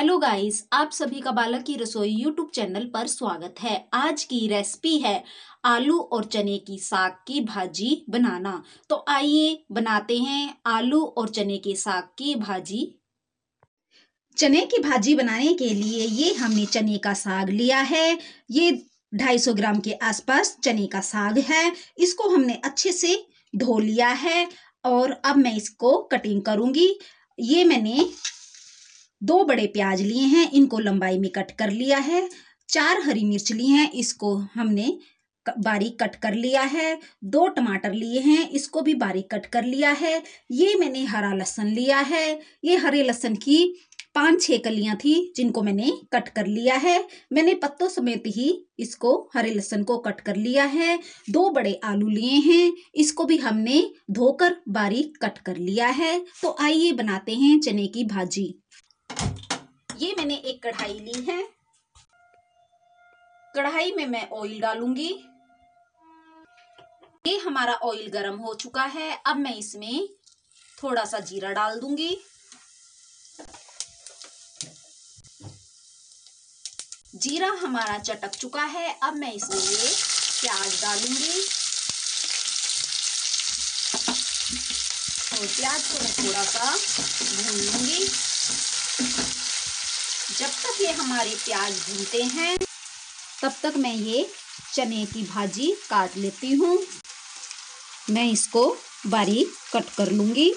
Hello guys, आप सभी का बाला की रसोई यूट्यूब चैनल पर स्वागत है। आज की रेसिपी है आलू और चने की साग की भाजी बनाना। तो आइए बनाते हैं आलू और चने के साग की भाजी। चने की भाजी बनाने के लिए ये हमने चने का साग लिया है। ये 250 ग्राम के आसपास चने का साग है। इसको हमने अच्छे से धो लिया है और अब मैं इसको कटिंग करूँगी। ये मैंने 2 बड़े प्याज लिए हैं, इनको लंबाई में कट कर लिया है। 4 हरी मिर्च ली हैं, इसको हमने बारीक कट कर लिया है। 2 टमाटर लिए हैं, इसको भी बारीक कट कर लिया है। ये मैंने हरा लहसुन लिया है। ये हरे लहसुन की 5-6 कलियां थी जिनको मैंने कट कर लिया है। मैंने पत्तों समेत ही इसको हरे लहसुन को कट कर लिया है। 2 बड़े आलू लिए हैं, इसको भी हमने धोकर बारीक कट कर लिया है। तो आइए बनाते हैं चने की भाजी। ये मैंने एक कढ़ाई ली है। कढ़ाई में मैं ऑयल डालूंगी। ये हमारा ऑयल गरम हो चुका है। अब मैं इसमें थोड़ा सा जीरा डाल दूंगी। जीरा हमारा चटक चुका है। अब मैं इसमें ये प्याज डालूंगी और प्याज को मैं थोड़ा सा भून लूंगी। जब तक ये हमारे प्याज भूनते हैं तब तक मैं ये चने की भाजी काट लेती हूँ। मैं इसको बारीक कट कर लूँगी।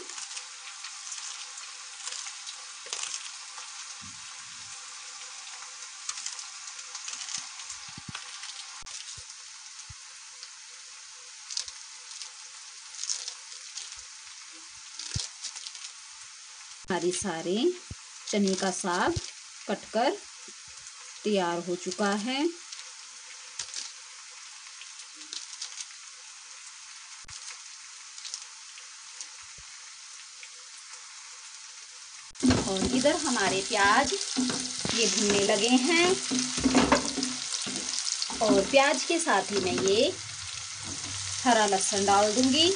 हमारे सारे चने का साग कटकर तैयार हो चुका है। और इधर हमारे प्याज ये भुनने लगे हैं और प्याज के साथ ही मैं ये हरा लहसुन डाल दूंगी।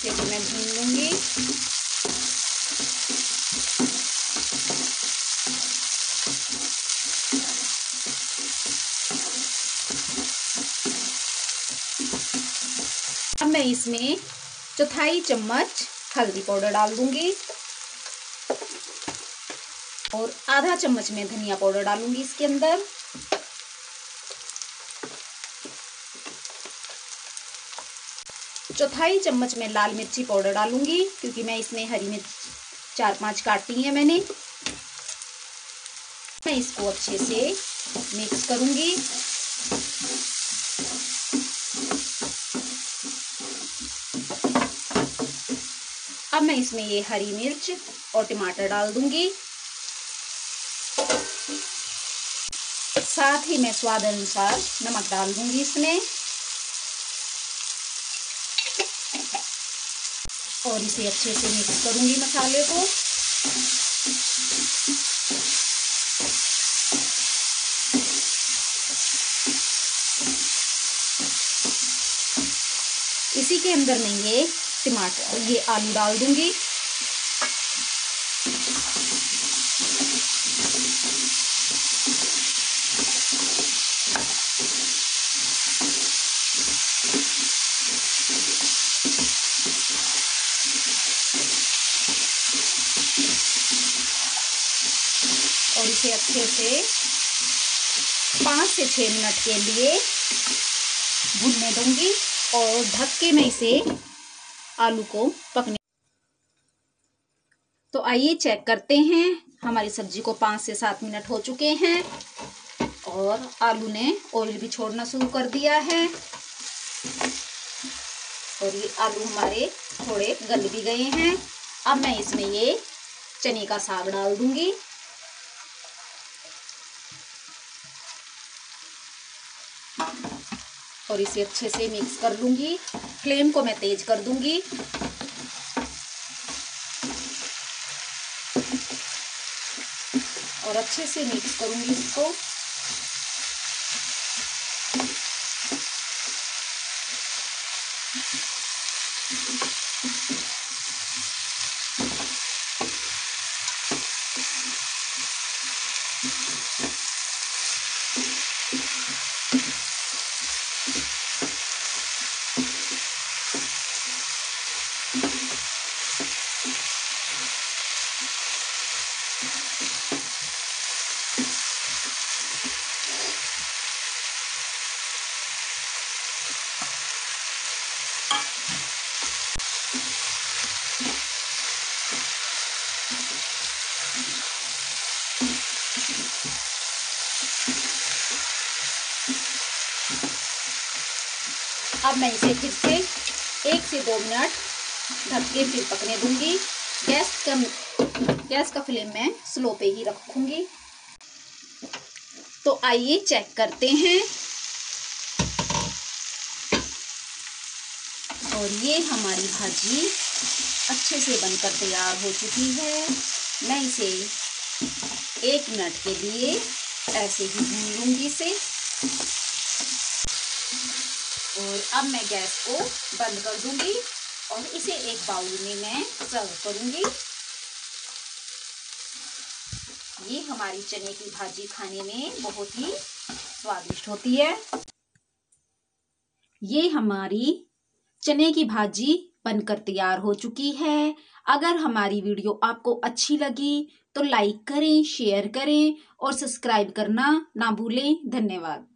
इसे भी मैं भून लूंगी। अब मैं इसमें 1/4 चम्मच हल्दी पाउडर डाल दूंगी और आधा चम्मच में धनिया पाउडर डालूंगी इसके अंदर। चौथाई चम्मच में लाल मिर्ची पाउडर डालूंगी क्योंकि मैं इसमें हरी मिर्च 4-5 काटी है मैंने। मैं इसको अच्छे से मिक्स करूंगी। अब मैं इसमें ये हरी मिर्च और टमाटर डाल दूंगी। साथ ही मैं स्वाद अनुसार नमक डाल दूंगी इसमें और इसे अच्छे से मिक्स करूंगी मसाले को। इसी के अंदर मैं ये टमाटर और ये आलू डाल दूंगी। और इसे अच्छे से 5 से 6 मिनट के लिए भूनने दूंगी और ढक के मैं इसे आलू को पकने। तो आइए चेक करते हैं, हमारी सब्जी को 5 से 7 मिनट हो चुके हैं और आलू ने ऑयल भी छोड़ना शुरू कर दिया है और ये आलू हमारे थोड़े गल भी गए हैं। अब मैं इसमें ये चने का साग डाल दूंगी। और इसे अच्छे से मिक्स कर लूंगी। फ्लेम को मैं तेज कर दूंगी। और अच्छे से मिक्स करूंगी इसको। अब मैं इसे फिर से 1 से 2 मिनट ढक के फिर पकने दूंगी। गैस का फ्लेम मैं स्लो पे ही रखूंगी। तो आइए चेक करते हैं। और ये हमारी भाजी अच्छे से बनकर तैयार हो चुकी है। मैं इसे 1 मिनट के लिए ऐसे ही भून लूँगी इसे। और अब मैं गैस को बंद कर दूंगी और इसे एक बाउल में मैं सर्व करूंगी। ये हमारी चने की भाजी खाने में बहुत ही स्वादिष्ट होती है। ये हमारी चने की भाजी बनकर तैयार हो चुकी है। अगर हमारी वीडियो आपको अच्छी लगी तो लाइक करें, शेयर करें और सब्सक्राइब करना ना भूलें। धन्यवाद।